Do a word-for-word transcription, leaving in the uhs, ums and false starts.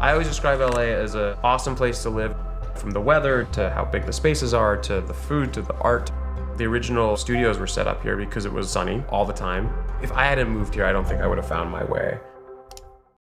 I always describe L A as an awesome place to live, from the weather to how big the spaces are to the food to the art. The original studios were set up here because it was sunny all the time. If I hadn't moved here, I don't think I would have found my way.